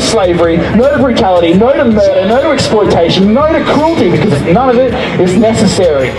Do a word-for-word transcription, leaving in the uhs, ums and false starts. Slavery, no to brutality, no to murder, no to exploitation, no to cruelty, because none of it is necessary.